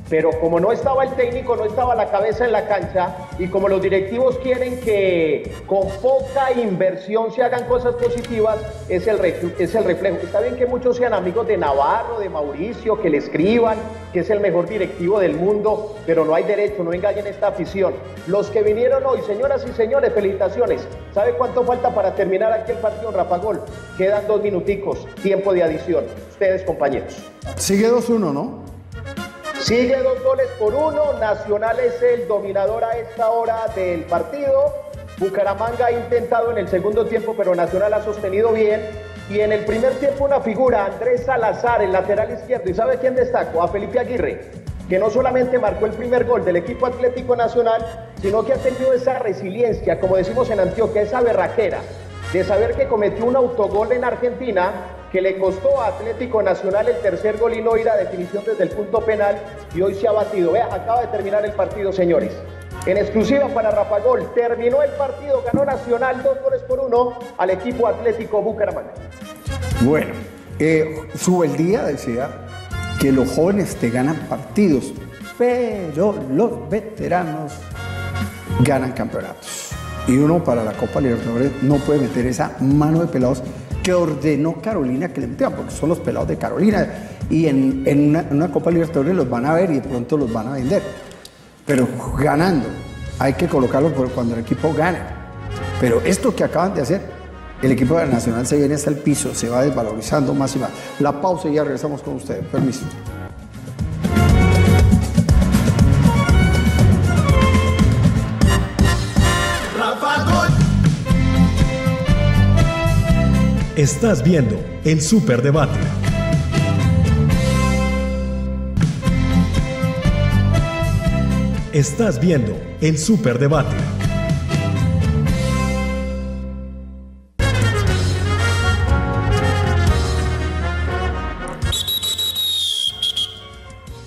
Pero como no estaba el técnico, no estaba la cabeza en la cancha y como los directivos quieren que con poca inversión se hagan cosas positivas, es el, es el reflejo. Está bien que muchos sean amigos de Navarro, de Mauricio, que le escriban, que es el mejor directivo del mundo, pero no hay derecho, no engañen esta afición. Los que vinieron hoy, señoras y señores, felicitaciones. ¿Sabe cuánto falta para terminar aquí el partido, Rafa Gol? Quedan dos minuticos, tiempo de adición. Ustedes, compañeros. Sigue dos uno, ¿no? Sigue dos goles por uno, Nacional es el dominador a esta hora del partido. Bucaramanga ha intentado en el segundo tiempo, pero Nacional ha sostenido bien. Y en el primer tiempo una figura, Andrés Salazar, el lateral izquierdo. ¿Y sabe quién destacó? A Felipe Aguirre, que no solamente marcó el primer gol del equipo Atlético Nacional, sino que ha tenido esa resiliencia, como decimos en Antioquia, esa berraquera, de saber que cometió un autogol en Argentina, que le costó a Atlético Nacional el tercer gol y no ir a definición desde el punto penal, y hoy se ha batido. Vea, acaba de terminar el partido, señores. En exclusiva para Rafa Gol, terminó el partido, ganó Nacional dos goles por uno al equipo Atlético Bucaramanga. Bueno, eh, Subeldía decía que los jóvenes te ganan partidos, pero los veteranos ganan campeonatos. Y uno para la Copa Libertadores no puede meter esa mano de pelados que ordenó Carolina que le metieran, porque son los pelados de Carolina, y en, en, una, en una Copa Libertadores los van a ver y de pronto los van a vender, pero ganando, hay que colocarlos por cuando el equipo gana. Pero esto que acaban de hacer, el equipo de Nacional se viene hasta el piso, se va desvalorizando más y más. La pausa y ya regresamos con ustedes, permiso. Estás viendo el Superdebate. Estás viendo el Superdebate.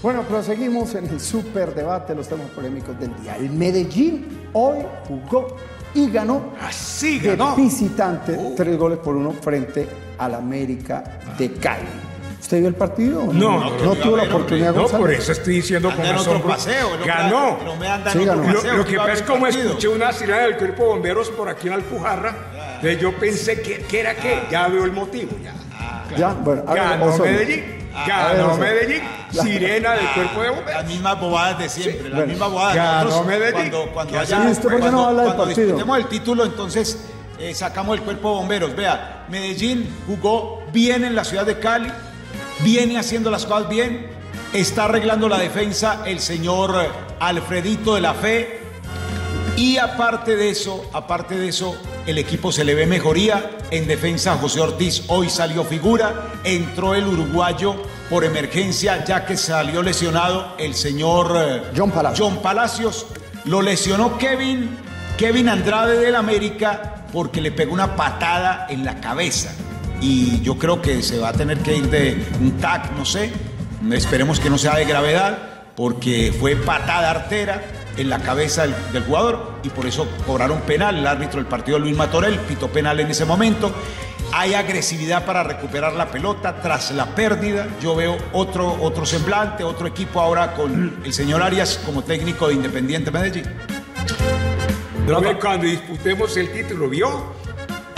Bueno, proseguimos en el Superdebate, los temas polémicos del día. El Medellín hoy jugó y ganó, así ganó, visitante, uh. tres goles por uno frente al América de Cali. ¿Usted vio el partido? No, no, no, no tuvo la oportunidad. No, por eso estoy diciendo con asombro. Ganó. Lo que pasa es como escuché una sirena del cuerpo de bomberos por aquí en Alpujarra, ah, entonces yo pensé que, que era ah, que ya veo el motivo. Ya, ah, claro. ya bueno, a ganó ver, Medellín. Ganó Medellín, sirena del cuerpo de bomberos. Las mismas bobadas de siempre, las mismas bobadas. Ganó Medellín. Cuando discutemos el título, entonces eh, sacamos el cuerpo de bomberos. Vea, Medellín jugó bien en la ciudad de Cali, viene haciendo las cosas bien, está arreglando la defensa el señor Alfredito de la Fe, y aparte de eso, aparte de eso, el equipo se le ve mejoría. En defensa, José Ortiz hoy salió figura. Entró el uruguayo por emergencia, ya que salió lesionado el señor John Palacios. John Palacios. Lo lesionó Kevin, Kevin Andrade del América, porque le pegó una patada en la cabeza. Y yo creo que se va a tener que ir de un tac, no sé. Esperemos que no sea de gravedad, porque fue patada artera en la cabeza del, del jugador, y por eso cobraron penal. El árbitro del partido, Luis Matorel, pitó penal en ese momento. Hay agresividad para recuperar la pelota tras la pérdida. Yo veo otro, otro semblante, otro equipo ahora con el señor Arias como técnico de Independiente Medellín. Pero cuando disputemos el título, ¿vio?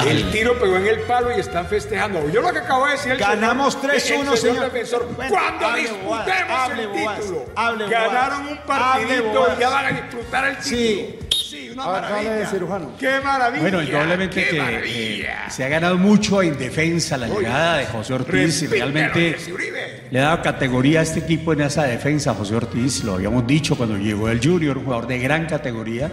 El tiro pegó en el palo y están festejando. Yo lo que acabo de decir, el ganamos tres uno, señor defensor. Cuando disputemos el título, hable, ganaron un partidito y ya van a disfrutar el título. Sí, sí, una maravilla. Qué maravilla. Bueno, indudablemente que eh, se ha ganado mucho en defensa la llegada de José Ortiz, y realmente le ha dado categoría a este equipo en esa defensa. José Ortiz, lo habíamos dicho cuando llegó el Junior, un jugador de gran categoría.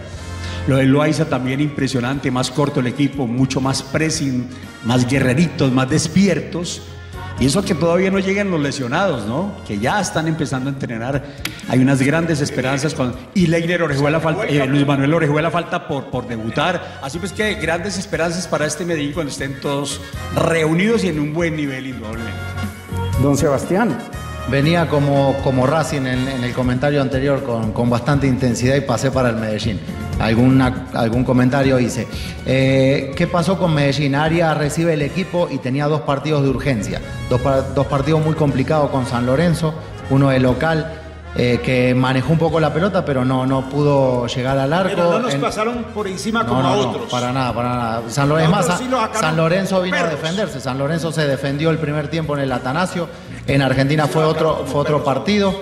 Lo de Loaiza también impresionante, más corto el equipo, mucho más pressing, más guerreritos, más despiertos. Y eso que todavía no llegan los lesionados, ¿no? Que ya están empezando a entrenar. Hay unas grandes esperanzas. Con... Y Leiner Orejuela falta, eh, Luis Manuel Orejuela falta por, por debutar. Así pues que hay grandes esperanzas para este Medellín cuando estén todos reunidos y en un buen nivel, indudablemente. Don Sebastián. Venía como, como Racing en, en el comentario anterior con, con bastante intensidad, y pasé para el Medellín. Alguna, algún comentario hice. Eh, ¿Qué pasó con Medellín? Arias recibe el equipo y tenía dos partidos de urgencia. Dos, dos partidos muy complicados con San Lorenzo, uno de local. Eh, que manejó un poco la pelota, pero no, no pudo llegar al arco. Pero no nos en... pasaron por encima no, como no, a otros. No, para nada, para nada. San Lorenzo, más, sí San Lorenzo vino perros. a defenderse. San Lorenzo se defendió el primer tiempo en el Atanasio. En Argentina sí, fue otro, fue otro partido.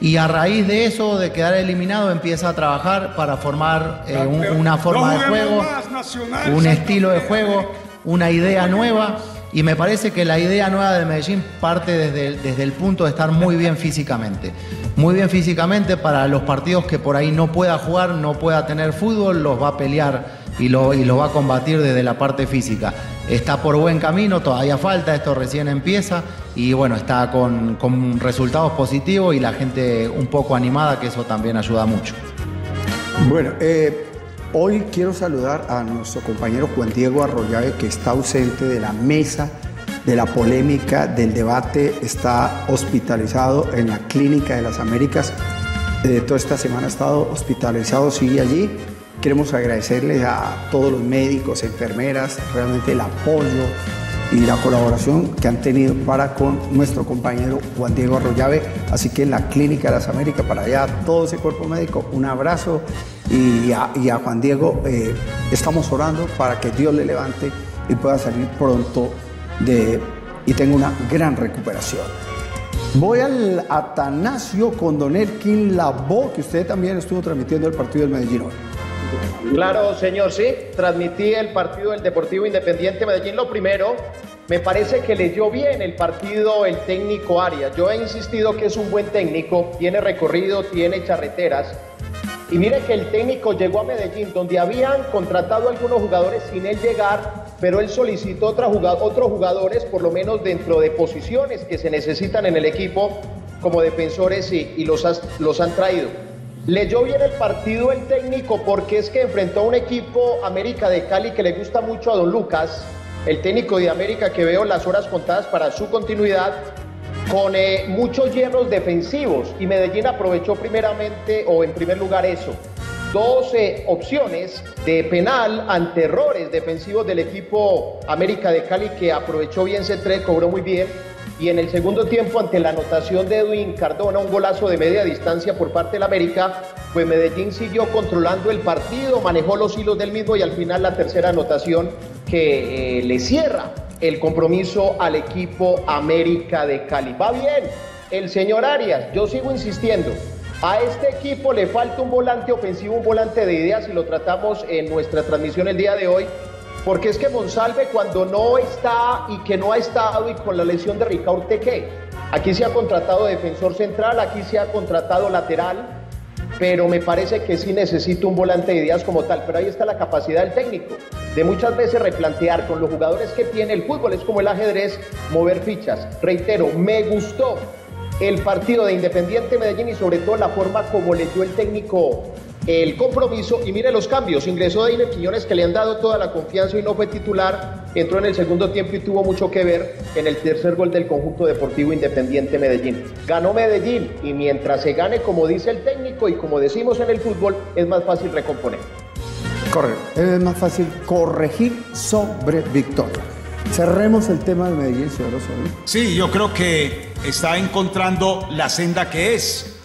Y a raíz de eso, de quedar eliminado, empieza a trabajar para formar eh, un, una forma no de juego, nacional, un estilo de juego, una idea nueva. Y me parece que la idea nueva de Medellín parte desde el, desde el punto de estar muy bien físicamente. Muy bien físicamente para los partidos que por ahí no pueda jugar, no pueda tener fútbol, los va a pelear y los y lo va a combatir desde la parte física. Está por buen camino, todavía falta, esto recién empieza. Y bueno, está con, con resultados positivos y la gente un poco animada, que eso también ayuda mucho. Bueno, eh... hoy quiero saludar a nuestro compañero Juan Diego Arroyave, que está ausente de la mesa, de la polémica, del debate. Está hospitalizado en la Clínica de las Américas. Eh, toda esta semana ha estado hospitalizado, sigue allí. Queremos agradecerles a todos los médicos, enfermeras, realmente el apoyo y la colaboración que han tenido para con nuestro compañero Juan Diego Arroyave. Así que en la Clínica de las Américas, para allá todo ese cuerpo médico, un abrazo. Y a, y a Juan Diego eh, estamos orando para que Dios le levante y pueda salir pronto de, y tenga una gran recuperación. Voy al Atanasio con don Elkin Lavó, que usted también estuvo transmitiendo el partido del Medellín hoy. Claro, señor, sí. Transmití el partido del Deportivo Independiente Medellín. Lo primero, me parece que leyó bien el partido el técnico Arias. Yo he insistido que es un buen técnico, tiene recorrido, tiene charreteras. Y mire que el técnico llegó a Medellín, donde habían contratado a algunos jugadores sin él llegar, pero él solicitó otra jugado, otros jugadores, por lo menos dentro de posiciones que se necesitan en el equipo, como defensores, y, y los, has, los han traído. Leyó bien el partido el técnico, porque es que enfrentó a un equipo América de Cali que le gusta mucho a don Lucas, el técnico de América, que veo las horas contadas para su continuidad, con eh, muchos hierros defensivos, y Medellín aprovechó primeramente, o en primer lugar eso, doce opciones de penal ante errores defensivos del equipo América de Cali, que aprovechó bien Cetré, cobró muy bien, y en el segundo tiempo, ante la anotación de Edwin Cardona, un golazo de media distancia por parte del América, pues Medellín siguió controlando el partido, manejó los hilos del mismo, y al final la tercera anotación que eh, le cierra el compromiso al equipo América de Cali. Va bien el señor Arias, yo sigo insistiendo, a este equipo le falta un volante ofensivo, un volante de ideas, y lo tratamos en nuestra transmisión el día de hoy, porque es que Monsalve, cuando no está y que no ha estado, y con la lesión de Ricardo Teque, aquí se ha contratado defensor central, aquí se ha contratado lateral, pero me parece que sí necesita un volante de ideas como tal. Pero ahí está la capacidad del técnico, de muchas veces replantear con los jugadores que tiene el fútbol. Es como el ajedrez, mover fichas. Reitero, me gustó el partido de Independiente Medellín, y sobre todo la forma como le dio el técnico el compromiso. Y mire los cambios, ingresó Deiner Quiñones, que le han dado toda la confianza y no fue titular, entró en el segundo tiempo y tuvo mucho que ver en el tercer gol del conjunto Deportivo Independiente Medellín. Ganó Medellín, y mientras se gane, como dice el técnico y como decimos en el fútbol, es más fácil recomponer. Correcto, es más fácil corregir sobre victoria. Cerremos el tema de Medellín, señor Osorio. Sí, yo creo que está encontrando la senda que es.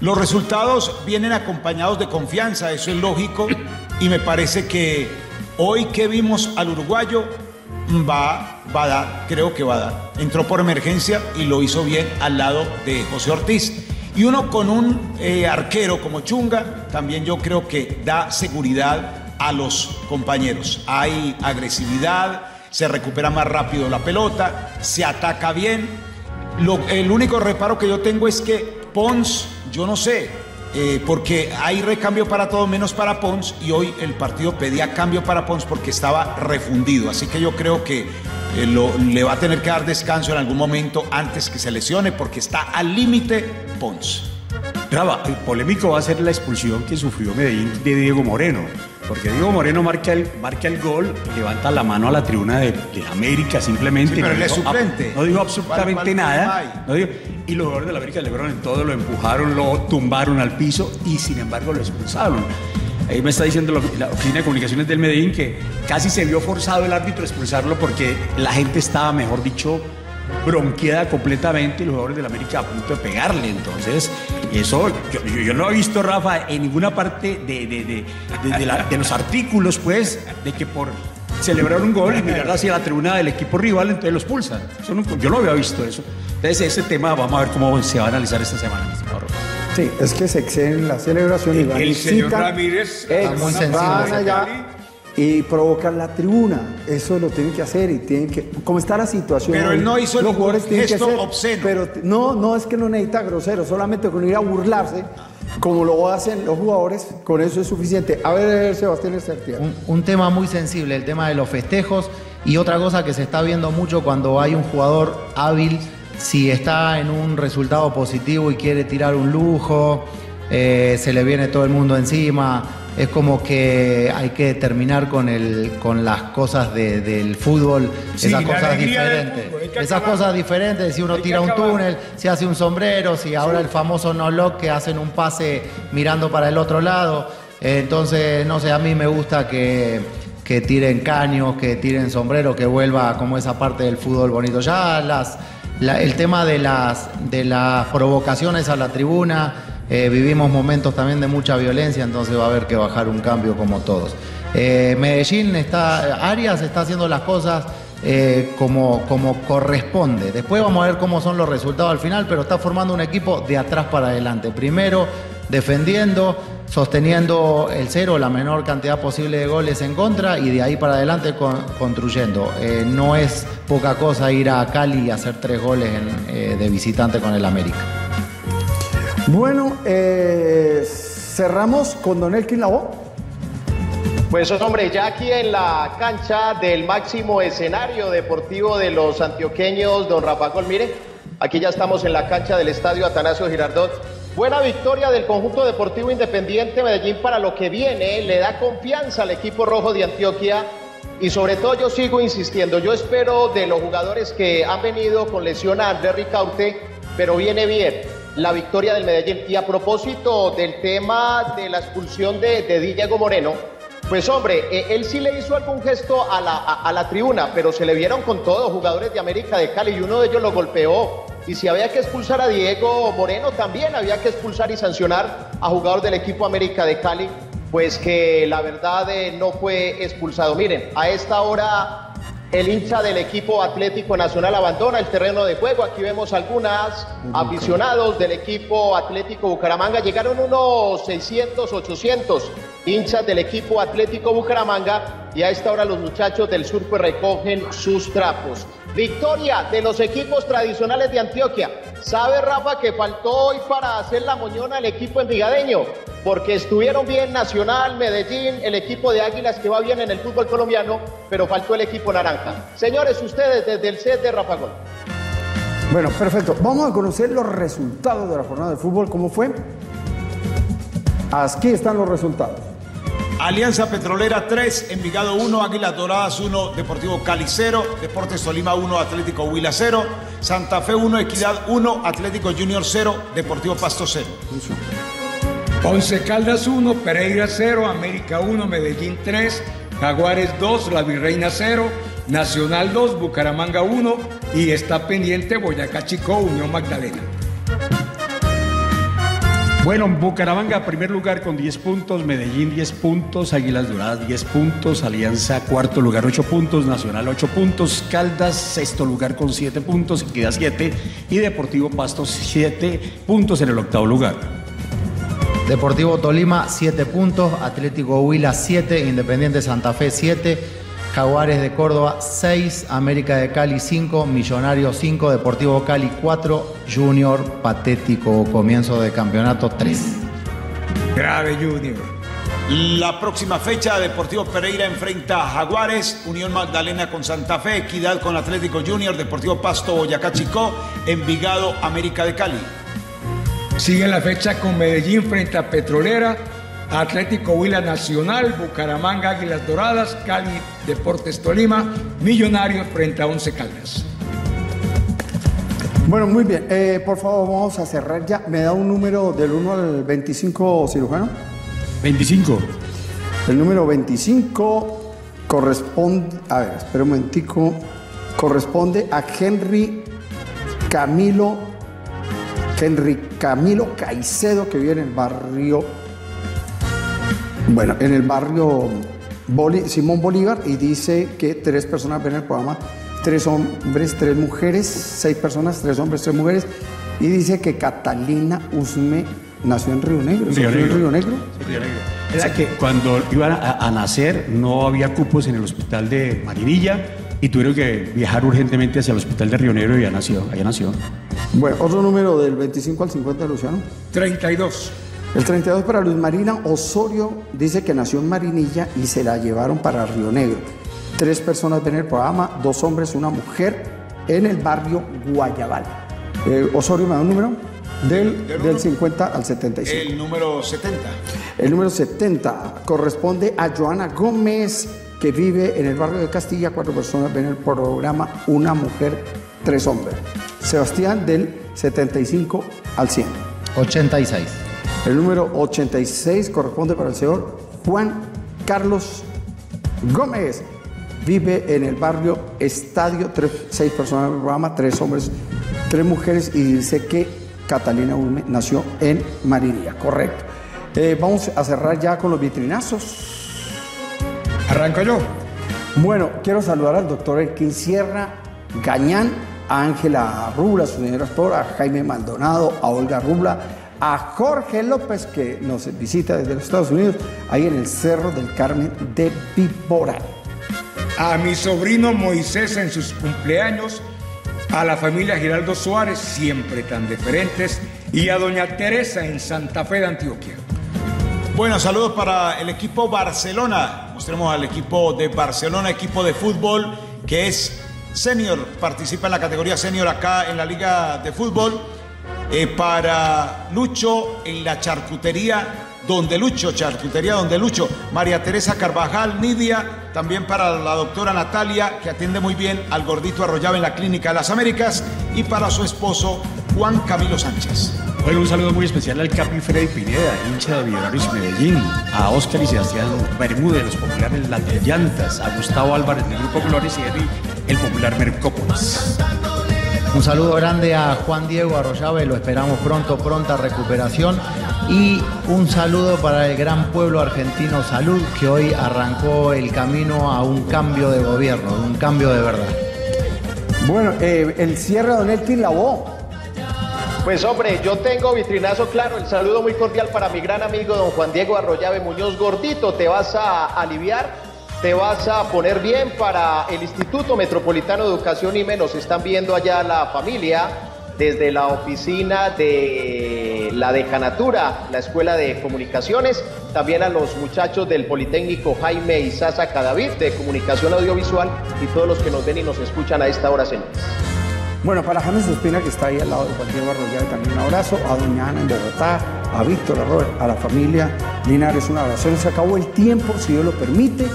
Los resultados vienen acompañados de confianza, eso es lógico, y me parece que hoy que vimos al uruguayo va, va a dar, creo que va a dar. Entró por emergencia y lo hizo bien al lado de José Ortiz. Y uno con un eh, arquero como Chunga, también yo creo que da seguridad a los compañeros. Hay agresividad, se recupera más rápido la pelota, se ataca bien. Lo, el único reparo que yo tengo es que Pons... yo no sé, eh, porque hay recambio para todo menos para Pons, y hoy el partido pedía cambio para Pons porque estaba refundido. Así que yo creo que eh, lo, le va a tener que dar descanso en algún momento antes que se lesione, porque está al límite Pons. Rafa, el polémico va a ser la expulsión que sufrió Medellín de Diego Moreno, porque Diego Moreno marca el, marca el gol, levanta la mano a la tribuna de, de América simplemente. Sí, pero él es suplente. No dijo absolutamente ¿Para, para, nada. No dijo, y los jugadores de la América le fueron en todo, lo empujaron, lo tumbaron al piso y sin embargo lo expulsaron. Ahí me está diciendo la oficina de comunicaciones del Medellín que casi se vio forzado el árbitro a expulsarlo porque la gente estaba, mejor dicho, bronqueada completamente, y los jugadores de la América a punto de pegarle. Entonces, Eso, yo, yo, yo no he visto, Rafa, en ninguna parte de, de, de, de, de, la, de los artículos, pues, de que por celebrar un gol y mirar hacia la tribuna del equipo rival, entonces los pulsan. Eso nunca, yo no había visto eso. Entonces, ese tema vamos a ver cómo se va a analizar esta semana, mi señor Rafa. Sí, es que se exceden la celebración y van y señor Ramírez van allá y provocan la tribuna. Eso lo tienen que hacer y tienen que... Como está la situación... Pero él no hizo los jugadores tienen gesto que hacer, obsceno. Pero no, no es que no necesita grosero, solamente con ir a burlarse, como lo hacen los jugadores, con eso es suficiente. A ver, a ver Sebastián Certé. Un, un tema muy sensible, el tema de los festejos, y otra cosa que se está viendo mucho cuando hay un jugador hábil... Si está en un resultado positivo y quiere tirar un lujo, eh, se le viene todo el mundo encima. Es como que hay que terminar con, el, con las cosas de, del fútbol, sí, esas cosas diferentes. Fútbol, esas acabar. cosas diferentes, si uno tira un acabar. túnel, si hace un sombrero, si ahora sí. el famoso no-lock que hacen un pase mirando para el otro lado. Eh, entonces, no sé, a mí me gusta que... que tiren caños, que tiren sombreros, que vuelva como esa parte del fútbol bonito. Ya las, la, el tema de las, de las provocaciones a la tribuna, eh, vivimos momentos también de mucha violencia, entonces va a haber que bajar un cambio como todos. Eh, Medellín, está, Arias está haciendo las cosas eh, como, como corresponde. Después vamos a ver cómo son los resultados al final, pero está formando un equipo de atrás para adelante. Primero, defendiendo, sosteniendo el cero, la menor cantidad posible de goles en contra y de ahí para adelante con, construyendo. Eh, no es poca cosa ir a Cali y hacer tres goles en, eh, de visitante con el América. Bueno, eh, cerramos con don Elkin Lavó. Pues hombre, ya aquí en la cancha del máximo escenario deportivo de los antioqueños, don Rafa Gol, mire, aquí ya estamos en la cancha del estadio Atanasio Girardot. Buena victoria del conjunto deportivo Independiente Medellín para lo que viene, le da confianza al equipo rojo de Antioquia y sobre todo yo sigo insistiendo, yo espero de los jugadores que han venido con lesión a Andrés Ricaurte, pero viene bien la victoria del Medellín. Y a propósito del tema de la expulsión de, de Diego Moreno, pues hombre, él sí le hizo algún gesto a la, a, a la tribuna, pero se le vieron con todos jugadores de América de Cali y uno de ellos lo golpeó. Y si había que expulsar a Diego Moreno, también había que expulsar y sancionar a jugador del equipo América de Cali, pues que la verdad eh, no fue expulsado. Miren, a esta hora el hincha del equipo Atlético Nacional abandona el terreno de juego. Aquí vemos algunos aficionados del equipo Atlético Bucaramanga. Llegaron unos seiscientos, ochocientos hinchas del equipo Atlético Bucaramanga y a esta hora los muchachos del sur pues recogen sus trapos. Victoria de los equipos tradicionales de Antioquia. ¿Sabe, Rafa, que faltó hoy para hacer la moñona el equipo envigadeño? Porque estuvieron bien Nacional, Medellín, el equipo de Águilas que va bien en el fútbol colombiano, pero faltó el equipo naranja. Señores, ustedes desde el set de Rafa Gol. Bueno, perfecto. Vamos a conocer los resultados de la jornada de fútbol. ¿Cómo fue? Aquí están los resultados. Alianza Petrolera tres, Envigado uno, Águilas Doradas uno, Deportivo Cali cero, Deportes Tolima uno, Atlético Huila cero, Santa Fe uno, Equidad uno, Atlético Junior cero, Deportivo Pasto cero. Once Caldas uno, Pereira cero, América uno, Medellín tres, Jaguares dos, La Virreina cero, Nacional dos, Bucaramanga uno y está pendiente Boyacá Chicó, Unión Magdalena. Bueno, Bucaramanga, primer lugar con diez puntos, Medellín diez puntos, Águilas Doradas diez puntos, Alianza cuarto lugar ocho puntos, Nacional ocho puntos, Caldas sexto lugar con siete puntos, Equidad siete y Deportivo Pasto siete puntos en el octavo lugar. Deportivo Tolima siete puntos, Atlético Huila siete, Independiente Santa Fe siete, Jaguares de Córdoba seis, América de Cali cinco, Millonarios cinco, Deportivo Cali cuatro, Junior patético comienzo de campeonato tres. Grave Junior. La próxima fecha, Deportivo Pereira enfrenta a Jaguares, Unión Magdalena con Santa Fe, Equidad con Atlético Junior, Deportivo Pasto Boyacá Chicó, Envigado América de Cali. Sigue la fecha con Medellín frente a Petrolera, Atlético Huila Nacional, Bucaramanga, Águilas Doradas, Cali, Deportes Tolima, Millonarios frente a Once Caldas. Bueno, muy bien. Eh, por favor, vamos a cerrar ya. ¿Me da un número del uno al veinticinco, cirujano? veinticinco. El número veinticinco corresponde... A ver, espera un momentico. Corresponde a Henry Camilo Henry Camilo Caicedo, que vive en el barrio, bueno, en el barrio Boli, Simón Bolívar, y dice que tres personas ven el programa, tres hombres, tres mujeres, seis personas, tres hombres, tres mujeres, y dice que Catalina Usme nació en Río Negro. Río Negro. En Río Negro. Río Negro. Era que cuando iban a, a nacer no había cupos en el hospital de Marinilla y tuvieron que viajar urgentemente hacia el hospital de Río Negro y ya nació, allá nació. Bueno, otro número del veinticinco al cincuenta, Luciano. treinta y dos. El treinta y dos para Luis Marina Osorio, dice que nació en Marinilla y se la llevaron para Río Negro. Tres personas ven el programa, dos hombres, una mujer, en el barrio Guayabal. Eh, Osorio, ¿me da un número? Del, del, del cincuenta al setenta y cinco. El número setenta. El número setenta corresponde a Joana Gómez, que vive en el barrio de Castilla. Cuatro personas ven el programa, una mujer, tres hombres. Sebastián, del setenta y cinco al cien. ochenta y seis. El número ochenta y seis corresponde para el señor Juan Carlos Gómez. Vive en el barrio Estadio. Tres, seis personas ven el programa, tres hombres, tres mujeres, y dice que Catalina Ulme nació en Marinilla, correcto. Eh, vamos a cerrar ya con los vitrinazos. ¿Arranco yo? Bueno, quiero saludar al doctor Elkin Sierra Gañán, a Ángela Rubla, su señora doctora, a Jaime Maldonado, a Olga Rubla, a Jorge López, que nos visita desde los Estados Unidos, ahí en el Cerro del Carmen de Pibora. A mi sobrino Moisés en sus cumpleaños, a la familia Giraldo Suárez, siempre tan deferentes, y a doña Teresa en Santa Fe de Antioquia. Bueno, saludos para el equipo Barcelona. Mostremos al equipo de Barcelona, equipo de fútbol que es senior, participa en la categoría senior acá en la Liga de Fútbol. Eh, para Lucho en la charcutería, donde Lucho, charcutería donde Lucho, María Teresa Carvajal, Nidia, también para la doctora Natalia, que atiende muy bien al gordito Arroyave en la Clínica de las Américas, y para su esposo Juan Camilo Sánchez. Bueno, un saludo muy especial al Capi Freddy Pineda, hincha de Millonarios Medellín, a Óscar y Sebastián Bermúdez, los populares Las de Llantas, a Gustavo Álvarez del Grupo Glores y Henry, el popular Mercópolis. Un saludo grande a Juan Diego Arroyave, lo esperamos pronto, pronta recuperación. Y un saludo para el gran pueblo argentino Salud, que hoy arrancó el camino a un cambio de gobierno, un cambio de verdad. Bueno, eh, el cierre de don Elkin Lavó. Pues hombre, yo tengo vitrinazo claro, el saludo muy cordial para mi gran amigo don Juan Diego Arroyave Muñoz. Gordito, te vas a aliviar, te vas a poner bien para el Instituto Metropolitano de Educación I M E. Nos están viendo allá la familia desde la oficina de la Decanatura, la Escuela de Comunicaciones, también a los muchachos del Politécnico Jaime y Sasa Cadavid de Comunicación Audiovisual y todos los que nos ven y nos escuchan a esta hora, señores. Bueno, para James Ospina, que está ahí al lado de Juan Diego Arroyave, también un abrazo, a doña Ana en Bogotá, a Víctor Arroyo, a la familia Linares, un abrazo. Se acabó el tiempo, si Dios lo permite.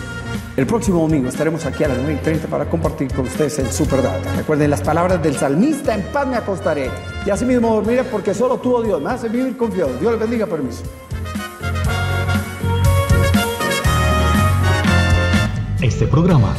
El próximo domingo estaremos aquí a las nueve y treinta para compartir con ustedes el Superdata. Recuerden las palabras del salmista: en paz me acostaré y así mismo dormiré, porque solo tú, oh Dios, me hace vivir confiado. Dios les bendiga, permiso. Este programa